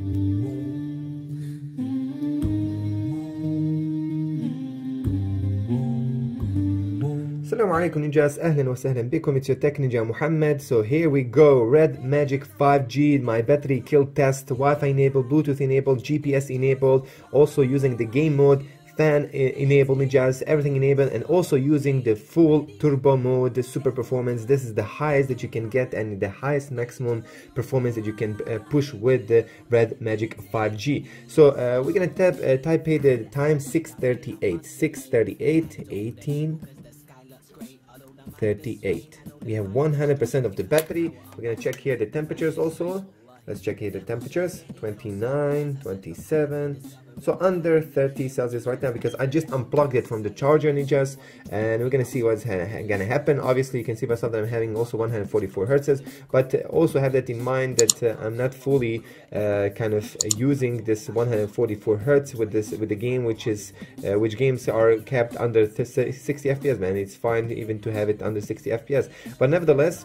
Assalamu alaikum ninjas, ahlan wa sahlan bikum, it's your tech ninja Muhammad. So here we go, Red Magic 5G, my battery kill test, Wi-Fi enabled, Bluetooth enabled, GPS enabled, also using the game mode, fan enabled ninjas, everything enabled, and also using the full turbo mode, the super performance. This is the highest that you can get and the highest maximum performance that you can push with the Red Magic 5G. So we're gonna type here the time 6:38, 18:38. We have 100% of the battery. We're gonna check here the temperatures also. Let's check here the temperatures, 29, 27, so under 30 Celsius right now because I just unplugged it from the charger ninjas, and we're gonna see what's gonna happen. Obviously you can see myself that I'm having also 144 Hertz, but also have that in mind that I'm not fully kind of using this 144 Hertz with the game, which is which games are kept under 60 FPS, man. It's fine even to have it under 60 FPS, but nevertheless,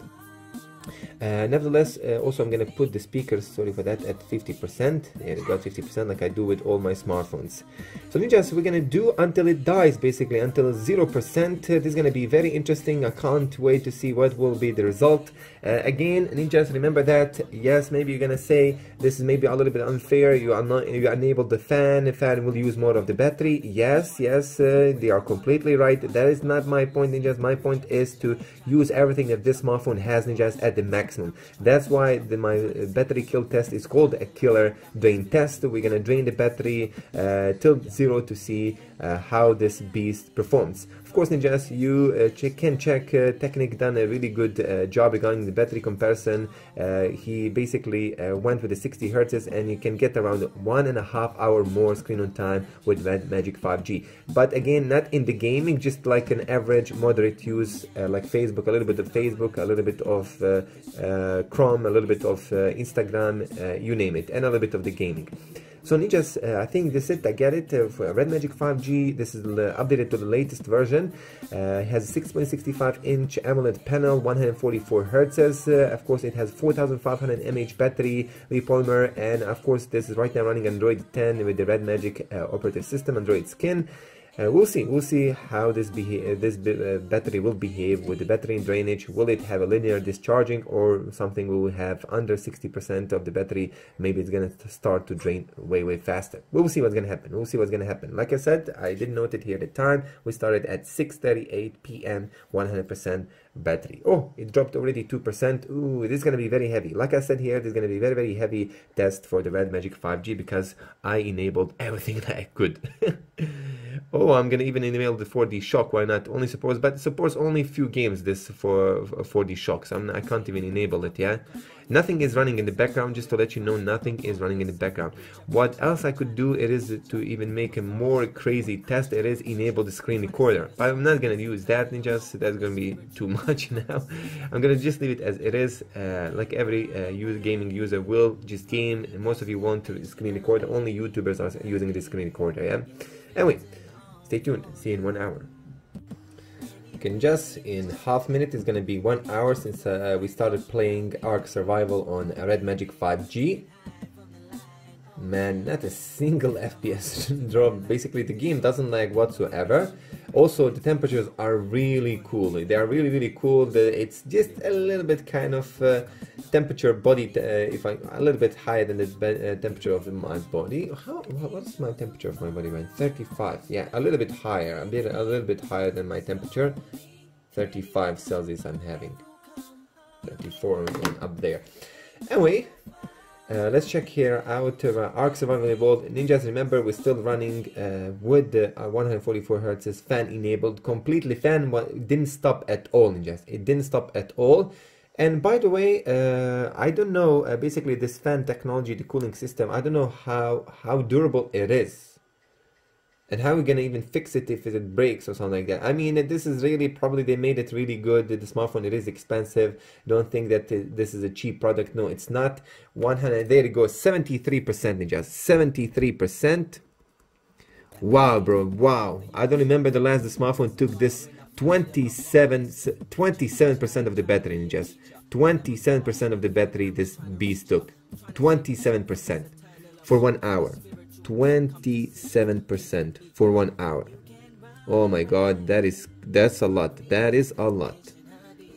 also I'm gonna put the speakers, sorry for that, at 50%. Yeah, got 50% like I do with all my smartphones. So ninjas, we're gonna do until it dies, basically until 0%. This is gonna be very interesting. I can't wait to see what will be the result. Again ninjas, remember that, yes, maybe you're gonna say this is maybe a little bit unfair, you enabled the fan will use more of the battery. Yes, they are completely right. That is not my point ninjas. My point is to use everything that this smartphone has ninjas at the maximum. That's why my battery kill test is called a killer drain test. We're gonna drain the battery till zero to see how this beast performs. Of course ninjas, you can check Technic done a really good job regarding the battery comparison. He basically went with the 60 Hertz and you can get around 1.5 hour more screen on time with Red Magic 5G. But again, not in the gaming, just like an average moderate use, like Facebook, a little bit of Facebook, a little bit of Chrome, a little bit of Instagram, you name it, and a little bit of the gaming. So ninjas, I think this is it. I get it. For Red Magic 5G, this is updated to the latest version. It has a 6.65 inch AMOLED panel, 144 Hertz. Of course, it has 4,500 mAh battery, repolymer, and of course, this is right now running Android 10 with the Red Magic operative system, Android skin. We'll see how this battery will behave with the battery drainage. Will it have a linear discharging or something we will have under 60% of the battery? Maybe it's gonna start to drain way faster. We'll see what's gonna happen. Like I said, I didn't note it here at the time. We started at 6:38 p.m. 100% battery. Oh, it dropped already 2%. Ooh, this is gonna be very heavy. Like I said here, this is gonna be very heavy test for the Red Magic 5G because I enabled everything that I could. Oh, I'm gonna even enable the 4D shock. Why not? Only supports, but supports only few games. This for 4D shocks. I can't even enable it. Yeah, nothing is running in the background. Just to let you know, nothing is running in the background. What else I could do? It is to even make a more crazy test. It is enable the screen recorder. But I'm not gonna use that ninjas. That's gonna be too much now. I'm gonna just leave it as it is. Like every gaming user will just game. And most of you want to screen record. Only YouTubers are using the screen recorder. Yeah. Anyway. Stay tuned, see you in 1 hour. Okay, just in half minute, it's gonna be 1 hour since we started playing Ark Survival on Red Magic 5G. Man, not a single FPS drop. Basically, the game doesn't lag whatsoever. Also, the temperatures are really cool. They are really cool. It's just a little bit kind of temperature body, a little bit higher than the temperature of my body. What's my temperature of my body, man? 35. Yeah, a little bit higher. A little bit higher than my temperature. 35 Celsius I'm having. 34 and up there. Anyway. Let's check here out Ark Survival Evolved. Ninjas, remember we're still running with the 144 Hertz fan enabled, completely fan. It didn't stop at all, ninjas. It didn't stop at all. And by the way, I don't know, basically this fan technology, the cooling system, I don't know how durable it is. And how are we gonna even fix it if it breaks or something like that? I mean, this is really probably they made it really good. The smartphone, it is expensive. Don't think that this is a cheap product. No, it's not. 100. There it goes. 73%, ninjas. 73%. Wow, bro. Wow. I don't remember the last the smartphone took this 27% of the battery, ninjas. 27% of the battery this beast took. 27%. for 1 hour. 27% for 1 hour. Oh my god, that's a lot. That is a lot.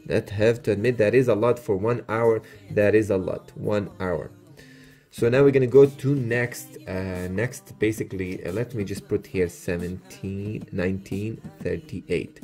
That have to admit, that is a lot for 1 hour. That is a lot. 1 hour. So now we're gonna go to next. Basically, let me just put here 17, 19, 38.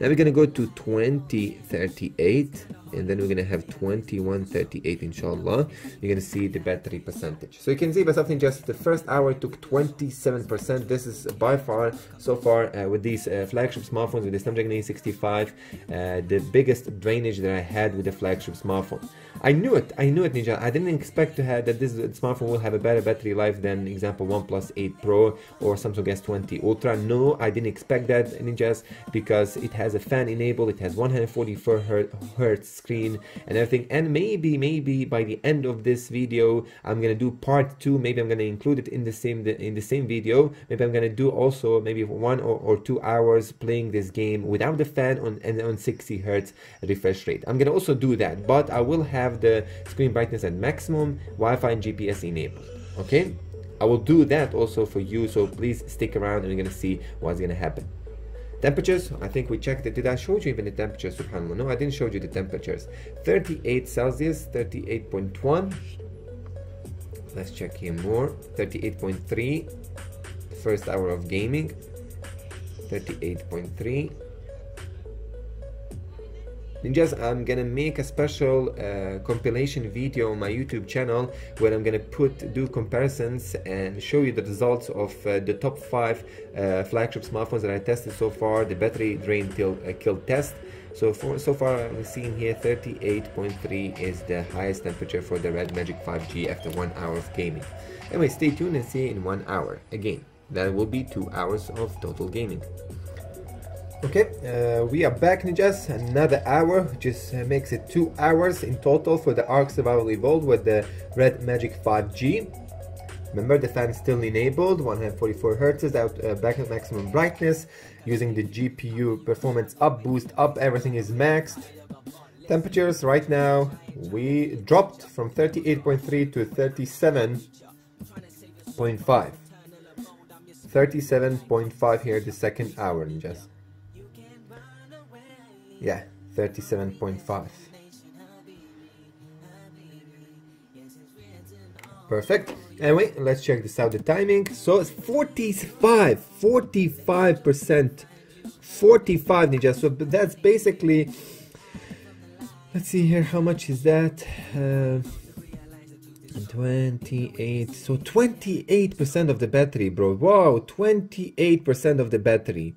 Now we're gonna go to 2038, and then we're gonna have 2138, inshallah. You're gonna see the battery percentage. So you can see by something, just the first hour took 27%. This is by far, so far, with these flagship smartphones, with the Snapdragon 865, the biggest drainage that I had with the flagship smartphone. I knew it, Ninja. I didn't expect to have that this smartphone will have a better battery life than, example, OnePlus 8 Pro or Samsung S20 Ultra. No, I didn't expect that, Ninjas, because it has a fan enabled, it has 144Hz screen and everything. And maybe by the end of this video, I'm gonna do part two. Maybe I'm gonna include it in the same video. Maybe I'm gonna do also maybe 1 or 2 hours playing this game without the fan on 60Hz refresh rate. I'm gonna also do that, but I will have the screen brightness at maximum, Wi-Fi and GPS enabled. Okay, I will do that also for you, so please stick around and you're gonna see what's gonna happen. Temperatures, I think we checked it. Did I show you even the temperatures, subhanAllah? No, I didn't show you the temperatures. 38 Celsius, 38.1. Let's check here more. 38.3, first hour of gaming. 38.3. Ninjas, I'm gonna make a special compilation video on my YouTube channel where I'm gonna do comparisons and show you the results of the top 5 flagship smartphones that I tested so far, the battery drain till kill test. So far we're seeing here 38.3 is the highest temperature for the Red Magic 5G after 1 hour of gaming. Anyway, stay tuned and see in 1 hour. Again, that will be 2 hours of total gaming. Okay, we are back, Ninjas. Another hour, just makes it 2 hours in total for the Ark Survival Evolved with the Red Magic 5G. Remember, the fan still enabled, 144Hz out, back at maximum brightness, using the GPU performance up, boost up, everything is maxed. Temperatures right now, we dropped from 38.3 to 37.5. 37.5 here, the second hour, Ninjas. Yeah, 37.5. Perfect. Anyway, let's check this out, the timing. So it's 45%. 45, Ninja. So that's basically, let's see here, how much is that? 28. So 28% of the battery, bro. Wow, 28% of the battery.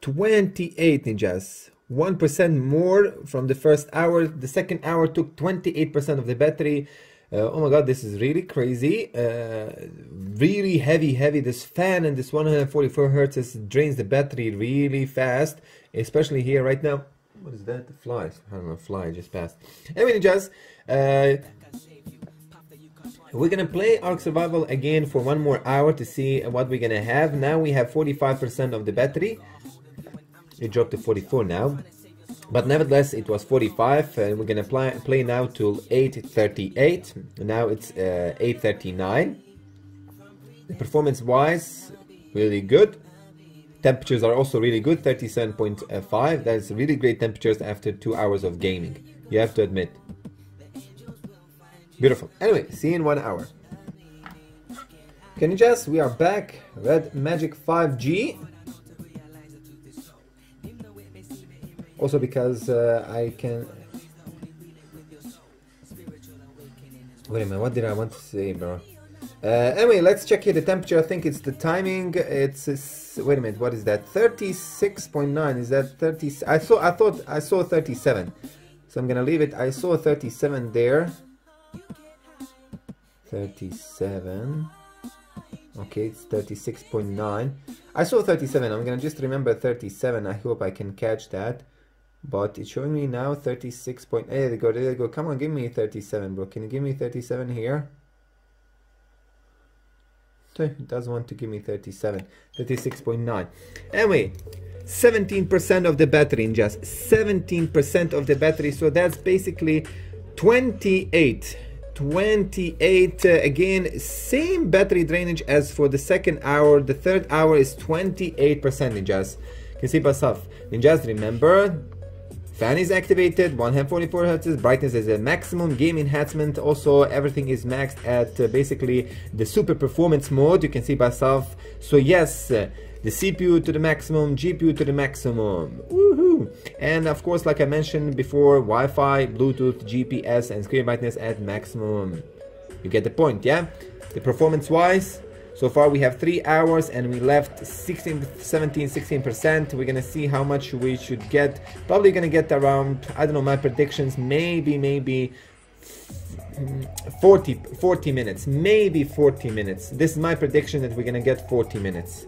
28, Ninjas. 1% more from the first hour. The second hour took 28% of the battery. Oh my god, this is really crazy. Really heavy. This fan and this 144Hz drains the battery really fast, especially here right now. What is that? The flies. I don't know, fly just passed. Anyway, Ninjas, we're gonna play Ark Survival again for 1 more hour to see what we're gonna have. Now we have 45% of the battery. It dropped to 44 now, but nevertheless it was 45, and we're gonna play now till 8:38. Now it's 8:39. Performance wise, really good. Temperatures are also really good, 37.5. That's really great temperatures after 2 hours of gaming, you have to admit. Beautiful. Anyway, see you in 1 hour. Okay, Ninjas, we are back. Red Magic 5G. Also because I can... Wait a minute, what did I want to say, bro? Anyway, let's check here the temperature. I think it's the timing. It's wait a minute, what is that? 36.9, is that 30? I thought I saw 37. So I'm gonna leave it. I saw 37 there. 37. Okay, it's 36.9. I saw 37. I'm gonna just remember 37. I hope I can catch that. But it's showing me now 36.8. There they go, there they go. Come on, give me 37, bro. Can you give me 37 here? It does want to give me 37. 36.9. Anyway, 17% of the battery, in just 17% of the battery. So that's basically 28. 28. Again, same battery drainage as for the second hour. The third hour is 28%, ninjas. You can see by stuff. Ninjas, remember, fan is activated, one hand 44 Hz, brightness is at maximum, game enhancement also, everything is maxed at basically the super performance mode, you can see by yourself. So yes, the CPU to the maximum, GPU to the maximum. Woohoo! And of course, like I mentioned before, Wi-Fi, Bluetooth, GPS and screen brightness at maximum. You get the point, yeah? The performance wise, so far we have 3 hours and we left 16%. We're gonna see how much we should get. Probably gonna get around, I don't know, my predictions, maybe 40 minutes, maybe 40 minutes. This is my prediction that we're gonna get 40 minutes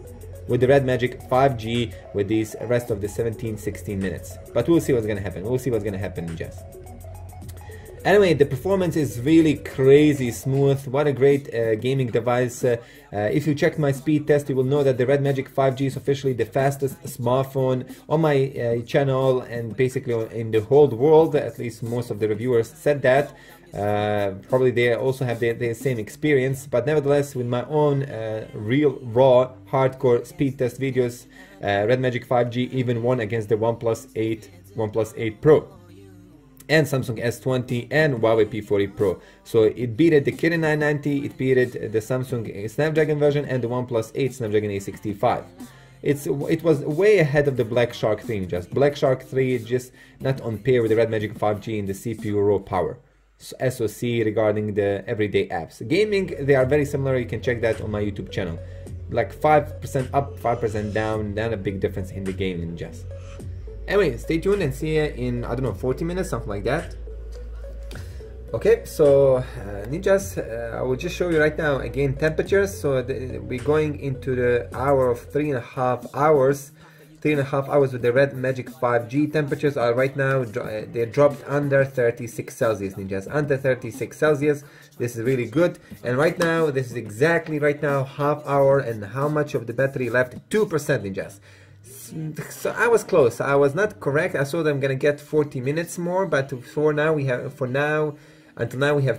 with the Red Magic 5G with these rest of the 16 minutes. But we'll see what's gonna happen. We'll see what's gonna happen in just. Anyway, the performance is really crazy smooth. What a great gaming device. If you checked my speed test, you will know that the Red Magic 5G is officially the fastest smartphone on my channel and basically in the whole world. At least most of the reviewers said that. Probably they also have the same experience, but nevertheless, with my own real raw hardcore speed test videos, Red Magic 5G even won against the OnePlus 8 Pro. And Samsung S20 and Huawei P40 Pro. So it beat the Kirin 990, it beat the Samsung Snapdragon version and the OnePlus 8 Snapdragon 865. It was way ahead of the Black Shark 3. Just Black Shark 3 is just not on pair with the Red Magic 5G in the CPU raw power. So SoC regarding the everyday apps. Gaming, they are very similar, you can check that on my YouTube channel. Like 5% up, 5% down, not a big difference in the gaming just. Anyway, stay tuned and see you in, I don't know, 40 minutes, something like that. Okay, so ninjas, I will just show you right now again temperatures. So we're going into the hour of 3.5 hours. 3.5 hours with the Red Magic 5G. Temperatures are right now, they dropped under 36 Celsius, ninjas. Under 36 Celsius, this is really good. And right now, this is exactly right now, half hour and how much of the battery left? 2%, ninjas. So I was close. I was not correct. I thought I'm gonna get 40 minutes more, but until now we have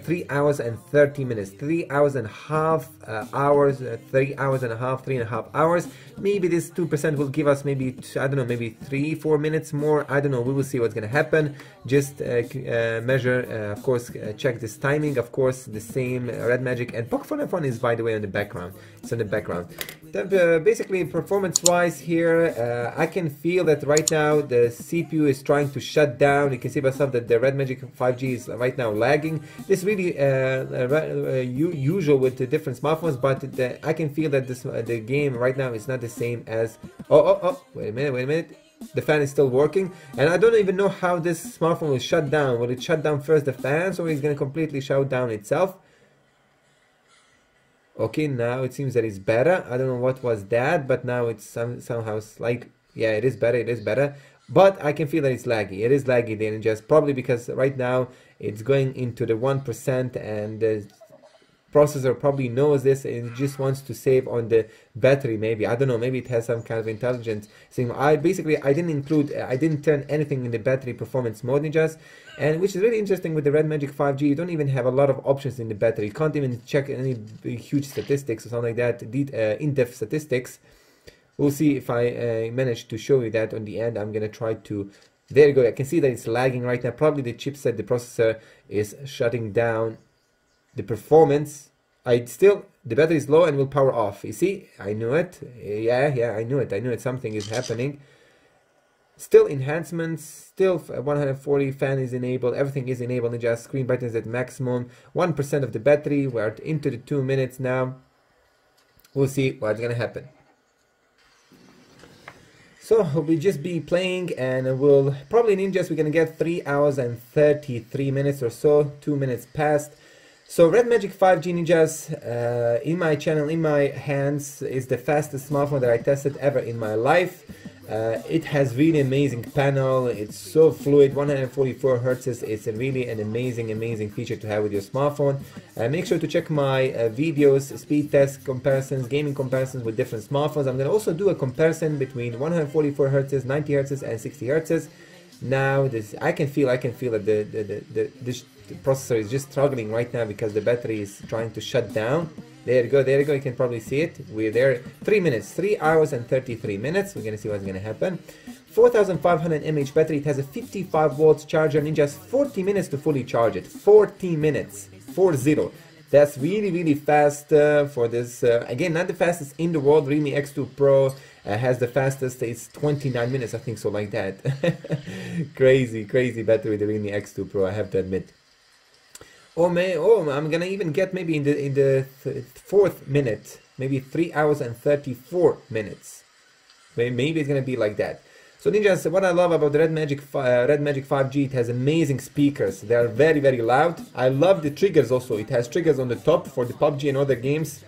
3 hours and 30 minutes, 3 hours and a half, 3.5 hours. Maybe this 2% will give us maybe, I don't know, maybe 3-4 minutes more. I don't know. We will see what's gonna happen. Just measure, of course, check this timing. Of course, the same Red Magic and Pocophone F1 is, by the way, on the background. It's on the background. Basically, performance-wise here, I can feel that right now the CPU is trying to shut down. You can see by yourself that the Red Magic 5G is right now lagging. This is really usual with the different smartphones, but I can feel that this the game right now is not the same as... Oh, wait a minute. The fan is still working, and I don't even know how this smartphone will shut down. Will it shut down first the fans, or is it going to completely shut down itself? Okay, now it seems that it's better. I don't know what was that, but now it's somehow like, yeah, it is better, But I can feel that it's laggy. It is laggy then, just probably because right now it's going into the 1% and the processor probably knows this and just wants to save on the battery maybe. I don't know, maybe it has some kind of intelligence thing. I didn't turn anything in the battery performance mode, ninjas. And which is really interesting with the Red Magic 5G, you don't even have a lot of options in the battery. You can't even check any huge statistics or something like that, in-depth statistics. We'll see if I manage to show you that on the end. I'm gonna try to, there you go, I can see that it's lagging right now. Probably the chipset, the processor is shutting down the performance. The battery is low and will power off. You see, I knew it, yeah, I knew it, something is happening. Still enhancements, still 140, fan is enabled, everything is enabled, and just screen brightness at maximum, 1% of the battery, we're into the 2 minutes now. We'll see what's gonna happen. So we'll just be playing and we'll, probably ninjas, we're gonna get 3 hours and 33 minutes or so, 2 minutes past. So Red Magic 5G, ninjas, in my channel, in my hands, is the fastest smartphone that I tested ever in my life. It has really amazing panel, it's so fluid, 144 Hz, it's really an amazing feature to have with your smartphone. Make sure to check my videos, speed test comparisons, gaming comparisons with different smartphones. I'm going to also do a comparison between 144 Hz, 90 Hz and 60 Hz. now this I can feel that the processor is just struggling right now because the battery is trying to shut down. There you go, you can probably see it. We're there, 3 minutes, 3 hours and 33 minutes. We're gonna see what's gonna happen. 4,500 mAh battery, it has a 55 watts charger and in just 40 minutes to fully charge it. 40 minutes, 4-0. That's really, really fast for this. Again, not the fastest in the world. Realme X2 Pro has the fastest, it's 29 minutes, I think so, like that. Crazy, crazy battery, the Realme X2 Pro, I have to admit. Oh, I'm gonna even get maybe in the fourth minute, maybe 3 hours and 34 minutes. Maybe it's gonna be like that. So ninjas, what I love about the Red Magic 5G, it has amazing speakers. They are very, very loud. I love the triggers also. It has triggers on the top for the PUBG and other games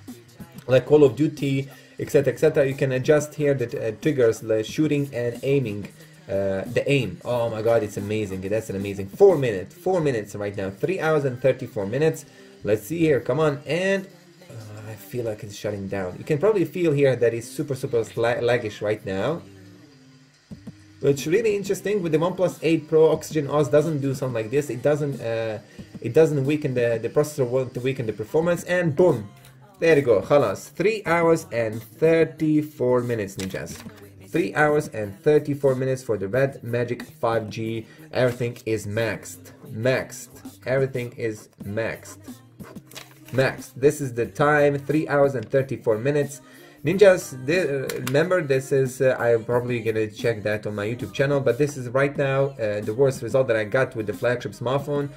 like Call of Duty, etc., etc. You can adjust here the triggers, like shooting and aiming. The aim, oh my god, it's amazing. That's an amazing 4 minutes, 4 minutes right now, 3 hours and 34 minutes. Let's see here, come on, and I feel like it's shutting down. You can probably feel here that it's super, super laggish right now. Which really interesting with the OnePlus 8 Pro, OxygenOS doesn't do something like this. It doesn't weaken the processor, won't weaken the performance, and boom, there you go, khalas, 3 hours and 34 minutes, ninjas. 3 hours and 34 minutes for the Red Magic 5G. Everything is maxed. Everything is maxed. This is the time, 3 hours and 34 minutes. Ninjas, remember this is, I'm probably gonna check that on my YouTube channel, but this is right now the worst result that I got with the flagship smartphone,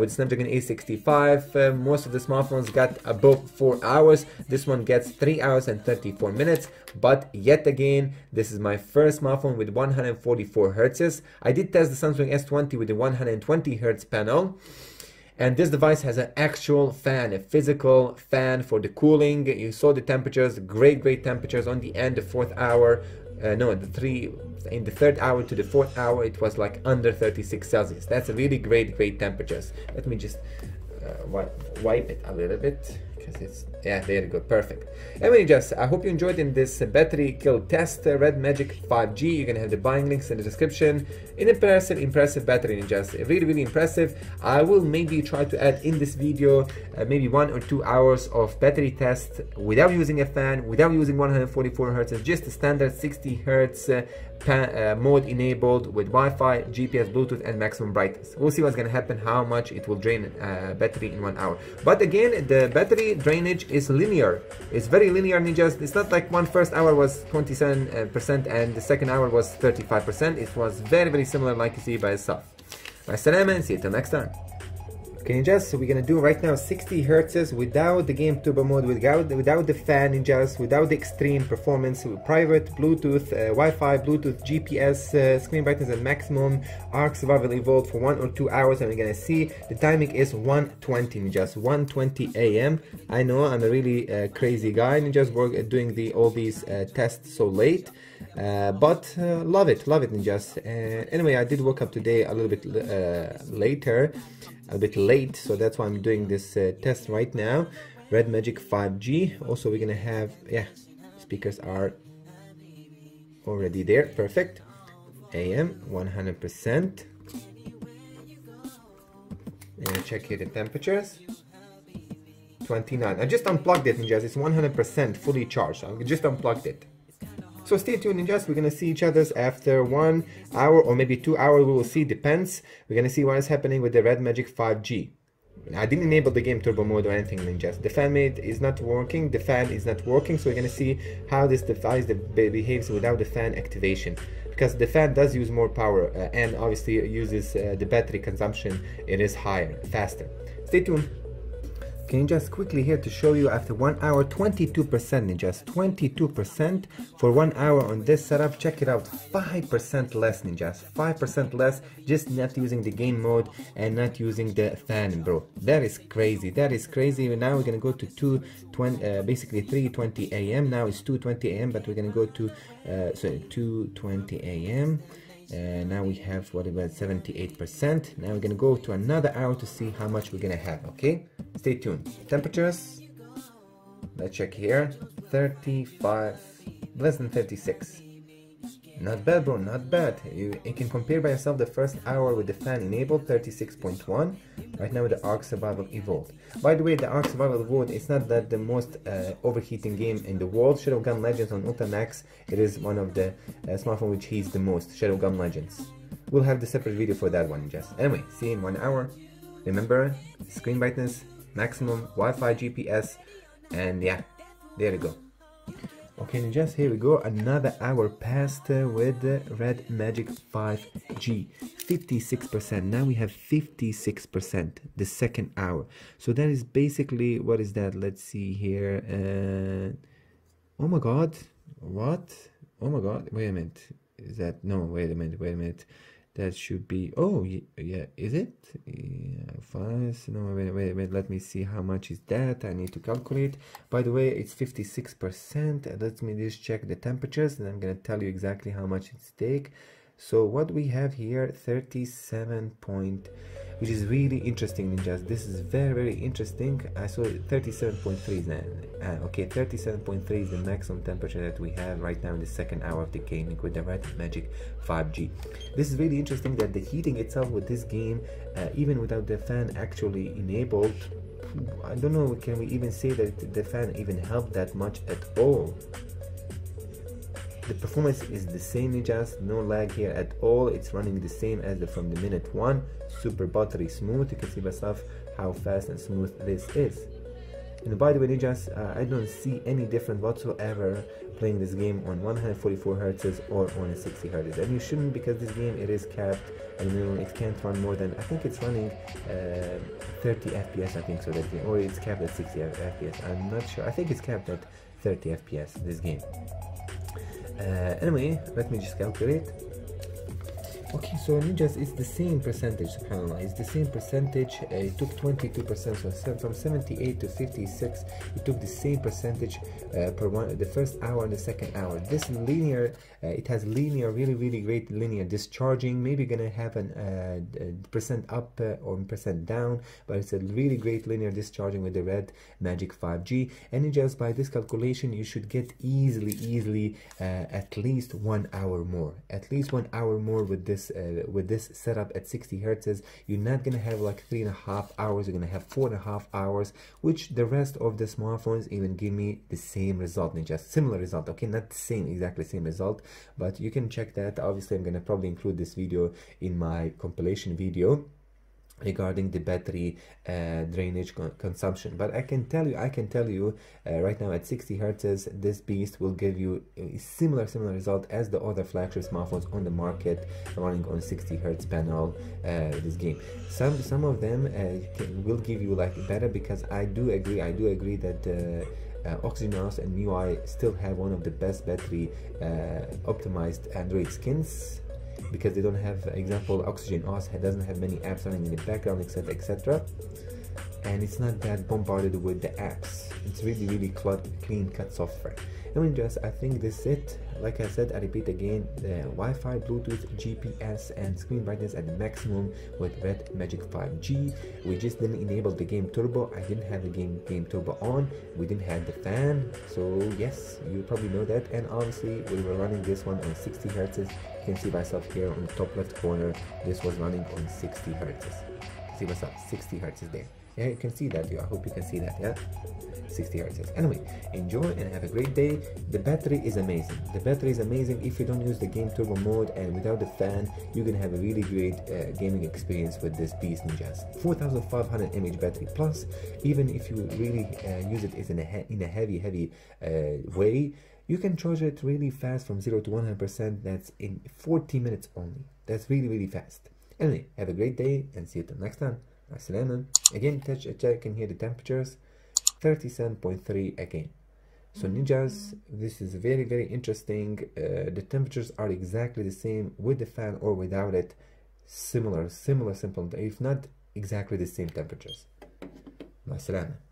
with Snapdragon 865, most of the smartphones got above 4 hours, this one gets 3 hours and 34 minutes, but yet again, this is my first smartphone with 144 Hz, I did test the Samsung S20 with the 120 Hz panel. And this device has an actual fan, a physical fan for the cooling. You saw the temperatures, great temperatures on the end, the fourth hour, in the third hour to the fourth hour, it was like under 36 Celsius. That's a really great temperatures. Let me just wipe it a little bit. Yeah, there you go, perfect. Anyway, just I hope you enjoyed in this battery kill test, Red Magic 5G. You're gonna have the buying links in the description. An impressive battery, ninjas, really impressive. I will maybe try to add in this video maybe 1 or 2 hours of battery test without using a fan, without using 144 Hz, just the standard 60 Hz mode enabled with Wi-Fi, GPS, Bluetooth, and maximum brightness. We'll see what's gonna happen, how much it will drain battery in 1 hour. But again, the battery drainage is linear. It's very linear, ninjas. It's not like first hour was 27% and the second hour was 35%. It was very similar, like you see by itself. My salam and see you till next time. Okay, ninjas, so we're gonna do right now 60 Hz without the game turbo mode, without the fan, ninjas, without the extreme performance, with private, Bluetooth, Wi-Fi, Bluetooth, GPS, screen brightness at maximum, Ark Survival Evolved for 1 or 2 hours, and we're gonna see the timing is 1:20, ninjas, 1:20 a.m. I know I'm a really crazy guy, ninjas, doing all these tests so late, but love it, ninjas. Anyway, I did wake up today a little bit late, so that's why I'm doing this test right now. Red Magic 5G. Also, we're gonna have, yeah, speakers are already there. Perfect. AM 100%. And check here the temperatures. 29. I just unplugged it, ninjas. It's 100% fully charged. I just unplugged it. So stay tuned, ninjas, we're gonna see each other after 1 hour or maybe 2 hours, we will see, depends. We're gonna see what is happening with the Red Magic 5G. I didn't enable the game turbo mode or anything, ninjas. The fan mode is not working, the fan is not working, so we're gonna see how this device behaves without the fan activation. Because the fan does use more power and obviously it uses the battery consumption, it is higher, faster. Stay tuned. Can just quickly here to show you after 1 hour, 22%, ninjas, 22% for 1 hour on this setup. Check it out, 5% less, ninjas, 5% less, just not using the game mode and not using the fan, bro. That is crazy, Now we're gonna go to 3:20 a.m. Now it's 2:20 a.m. but we're gonna go to 2:20 a.m. Now we have, what about 78%? Now we're gonna go to another hour to see how much we're gonna have, okay? Stay tuned. Temperatures, let's check here, 35, less than 36. Not bad, bro, not bad. You can compare by yourself the first hour with the fan enabled, 36.1. Right now with the Ark Survival Evolved. By the way, the Ark Survival Evolved, it's not that the most overheating game in the world. Shadowgun Legends on Ultra Max, it is one of the smartphones which heats the most, Shadowgun Legends. We'll have the separate video for that one, just. Anyway, see you in 1 hour. Remember, screen brightness, maximum, Wi-Fi, GPS, and yeah, there you go. Okay, Ninjas, here we go, another hour passed with Red Magic 5G, 56%, now we have 56%, the second hour. So that is basically, what is that, let's see here, oh my god, what, oh my god, wait a minute, is that, no, wait a minute, that should be, oh, yeah, is it, yeah, 5, no, wait, let me see how much is that, I need to calculate. By the way, it's 56%, let me just check the temperatures, and I'm gonna tell you exactly how much it's take. So what we have here, 37 point, which is really interesting, Ninjas, this is very interesting. I saw 37.3 then, okay, 37.3 is the maximum temperature that we have right now in the second hour of the gaming with the Red Magic 5G. This is really interesting that the heating itself with this game, even without the fan actually enabled, I don't know, can we even say that the fan even helped that much at all? The performance is the same, Ninjas, no lag here at all, it's running the same as from the minute 1, super buttery smooth, you can see by yourself how fast and smooth this is. And by the way, Ninjas, I don't see any difference whatsoever playing this game on 144Hz or on 60Hz, and you shouldn't, because this game, it is capped, and you know, it can't run more than, I think it's running 30 FPS, I think so, that game, or it's capped at 60 FPS, I'm not sure, I think it's capped at 30 FPS, this game. Anyway, let me just calculate. Okay, so Ninjas, it's the same percentage, subhanAllah, it's the same percentage, it took 22%, so from 78 to 56, it took the same percentage per one, the first hour and the second hour. This linear, it has linear, really, really great linear discharging, maybe gonna have an percent up or percent down, but it's a really great linear discharging with the Red Magic 5G, and Ninjas, by this calculation, you should get easily, at least 1 hour more, with this setup at 60 Hz. You're not gonna have like 3.5 hours, you're gonna have 4.5 hours, which the rest of the smartphones even give me the same result, Ninjas, similar result, okay, not the same, exactly same result, but you can check that. Obviously I'm gonna probably include this video in my compilation video regarding the battery drainage consumption, but I can tell you right now at 60 Hz, this beast will give you a similar result as the other flagship smartphones on the market running on 60 Hz panel. This game, some of them will give you like better, because I do agree that OxygenOS and MIUI still have one of the best battery optimized Android skins, because they don't have, example, OxygenOS doesn't have many apps running in the background, etc. and it's not that bombarded with the apps. It's really, really clean cut software. Anyway, just I think this is it. Like I said, I repeat again, the Wi-Fi, Bluetooth, GPS, and screen brightness at the maximum with Red Magic 5G. We just didn't enable the game turbo. I didn't have the game turbo on. We didn't have the fan. So yes, you probably know that. And obviously, we were running this one on 60 Hz. You can see myself here on the top left corner. This was running on 60 Hz. See myself, 60 Hz there. Yeah, you can see that. I hope you can see that. Yeah, 60 Hz. Anyway, enjoy and have a great day. The battery is amazing. If you don't use the game turbo mode and without the fan, you can have a really great gaming experience with this beast, Ninjas. 4,500 mAh battery plus. Even if you really use it as in a heavy way, you can charge it really fast from 0 to 100%. That's in 40 minutes only. That's really, really fast. Anyway, have a great day and see you till next time. Assalamu alaikum. Again, touch a check and hear the temperatures, 37.3 again. So Ninjas, this is very interesting. The temperatures are exactly the same with the fan or without it, similar, if not exactly the same temperatures. Assalamu alaikum.